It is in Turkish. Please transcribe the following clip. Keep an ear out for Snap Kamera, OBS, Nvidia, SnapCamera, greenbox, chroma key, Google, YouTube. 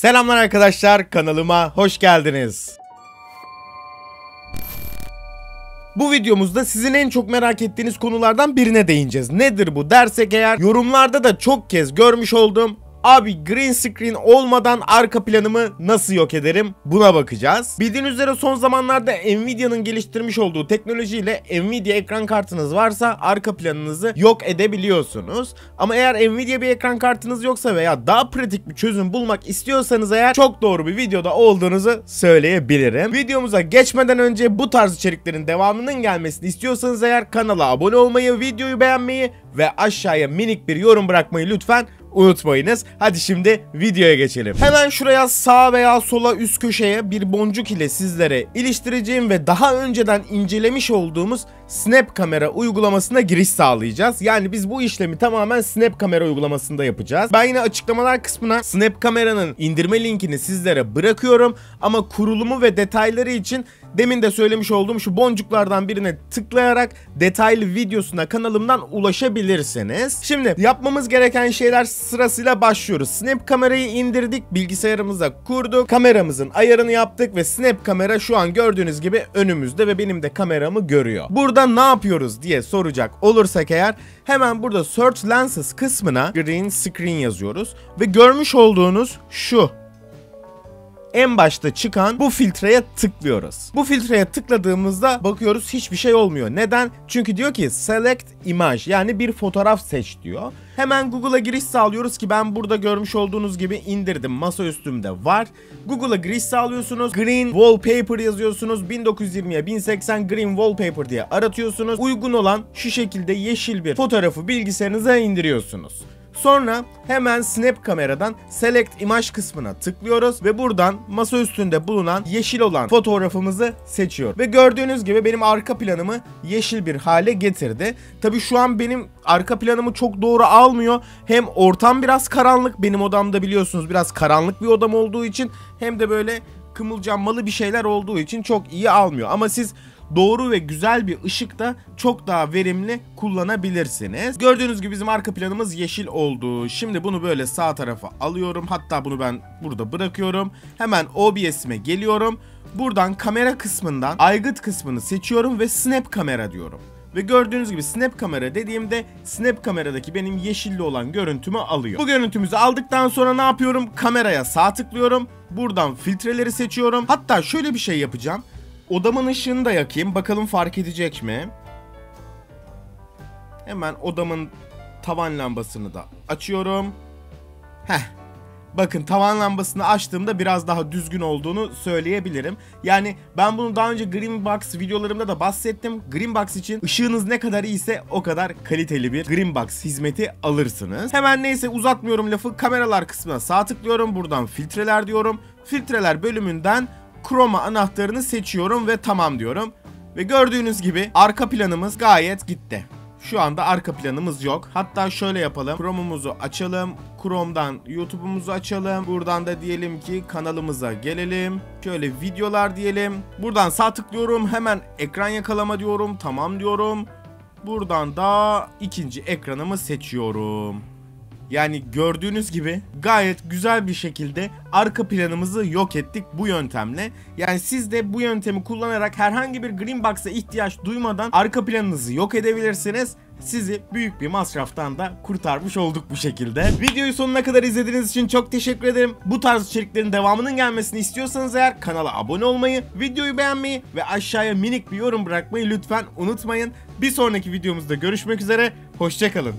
Selamlar arkadaşlar, kanalıma hoş geldiniz. Bu videomuzda sizin en çok merak ettiğiniz konulardan birine değineceğiz. Nedir bu dersek eğer, yorumlarda da çok kez görmüş olduğum "Abi green screen olmadan arka planımı nasıl yok ederim?" buna bakacağız. Bildiğiniz üzere son zamanlarda Nvidia'nın geliştirmiş olduğu teknolojiyle Nvidia ekran kartınız varsa arka planınızı yok edebiliyorsunuz. Ama eğer Nvidia bir ekran kartınız yoksa veya daha pratik bir çözüm bulmak istiyorsanız eğer, çok doğru bir videoda olduğunuzu söyleyebilirim. Videomuza geçmeden önce bu tarz içeriklerin devamının gelmesini istiyorsanız eğer kanala abone olmayı, videoyu beğenmeyi ve aşağıya minik bir yorum bırakmayı lütfen unutmayınız. Hadi şimdi videoya geçelim. Hemen şuraya sağa veya sola üst köşeye bir boncuk ile sizlere iliştireceğim ve daha önceden incelemiş olduğumuz Snap Kamera uygulamasına giriş sağlayacağız. Yani biz bu işlemi tamamen Snap Kamera uygulamasında yapacağız. Ben yine açıklamalar kısmına Snap Kamera'nın indirme linkini sizlere bırakıyorum. Ama kurulumu ve detayları için demin de söylemiş olduğum şu boncuklardan birine tıklayarak detaylı videosuna kanalımdan ulaşabilirsiniz. Şimdi yapmamız gereken şeyler sırasıyla başlıyoruz. Snap Kamera'yı indirdik, bilgisayarımıza kurduk, kameramızın ayarını yaptık ve Snap Kamera şu an gördüğünüz gibi önümüzde ve benim de kameramı görüyor. Burada ne yapıyoruz diye soracak olursak eğer, hemen burada Search Lenses kısmına Green Screen yazıyoruz ve görmüş olduğunuz şu en başta çıkan bu filtreye tıklıyoruz. Bu filtreye tıkladığımızda bakıyoruz hiçbir şey olmuyor. Neden? Çünkü diyor ki Select Image, yani bir fotoğraf seç diyor. Hemen Google'a giriş sağlıyoruz ki ben burada görmüş olduğunuz gibi indirdim. Masa üstümde var. Google'a giriş sağlıyorsunuz. Green Wallpaper yazıyorsunuz. 1920'ye 1080 Green Wallpaper diye aratıyorsunuz. Uygun olan şu şekilde yeşil bir fotoğrafı bilgisayarınıza indiriyorsunuz. Sonra hemen Snap Kamera'dan Select Image kısmına tıklıyoruz ve buradan masa üstünde bulunan yeşil olan fotoğrafımızı seçiyor. Ve gördüğünüz gibi benim arka planımı yeşil bir hale getirdi. Tabii şu an benim arka planımı çok doğru almıyor. Hem ortam biraz karanlık, benim odamda biliyorsunuz biraz karanlık bir odam olduğu için, hem de böyle kımılcanmalı bir şeyler olduğu için çok iyi almıyor. Ama siz doğru ve güzel bir ışıkta çok daha verimli kullanabilirsiniz. Gördüğünüz gibi bizim arka planımız yeşil oldu. Şimdi bunu böyle sağ tarafa alıyorum. Hatta bunu ben burada bırakıyorum. Hemen OBS'ime geliyorum. Buradan kamera kısmından aygıt kısmını seçiyorum ve Snap Kamera diyorum. Ve gördüğünüz gibi Snap Kamera dediğimde Snap Kamera'daki benim yeşilli olan görüntümü alıyor. Bu görüntümüzü aldıktan sonra ne yapıyorum? Kameraya sağ tıklıyorum. Buradan filtreleri seçiyorum. Hatta şöyle bir şey yapacağım. Odamın ışığını da yakayım. Bakalım fark edecek mi? Hemen odamın tavan lambasını da açıyorum. Heh. Bakın tavan lambasını açtığımda biraz daha düzgün olduğunu söyleyebilirim. Yani ben bunu daha önce Green Box videolarımda da bahsettim. Green Box için ışığınız ne kadar iyiyse o kadar kaliteli bir Green Box hizmeti alırsınız. Hemen neyse uzatmıyorum lafı. Kameralar kısmına sağ tıklıyorum. Buradan filtreler diyorum. Filtreler bölümünden Chroma anahtarını seçiyorum ve tamam diyorum. Ve gördüğünüz gibi arka planımız gayet gitti. Şu anda arka planımız yok. Hatta şöyle yapalım. Chrome'umuzu açalım. Chrome'dan YouTube'umuzu açalım. Buradan da diyelim ki kanalımıza gelelim. Şöyle videolar diyelim. Buradan sağ tıklıyorum. Hemen ekran yakalama diyorum. Tamam diyorum. Buradan da ikinci ekranımı seçiyorum. Yani gördüğünüz gibi gayet güzel bir şekilde arka planımızı yok ettik bu yöntemle. Yani siz de bu yöntemi kullanarak herhangi bir Green Box'a ihtiyaç duymadan arka planınızı yok edebilirsiniz. Sizi büyük bir masraftan da kurtarmış olduk bu şekilde. Videoyu sonuna kadar izlediğiniz için çok teşekkür ederim. Bu tarz içeriklerin devamının gelmesini istiyorsanız eğer kanala abone olmayı, videoyu beğenmeyi ve aşağıya minik bir yorum bırakmayı lütfen unutmayın. Bir sonraki videomuzda görüşmek üzere, hoşça kalın.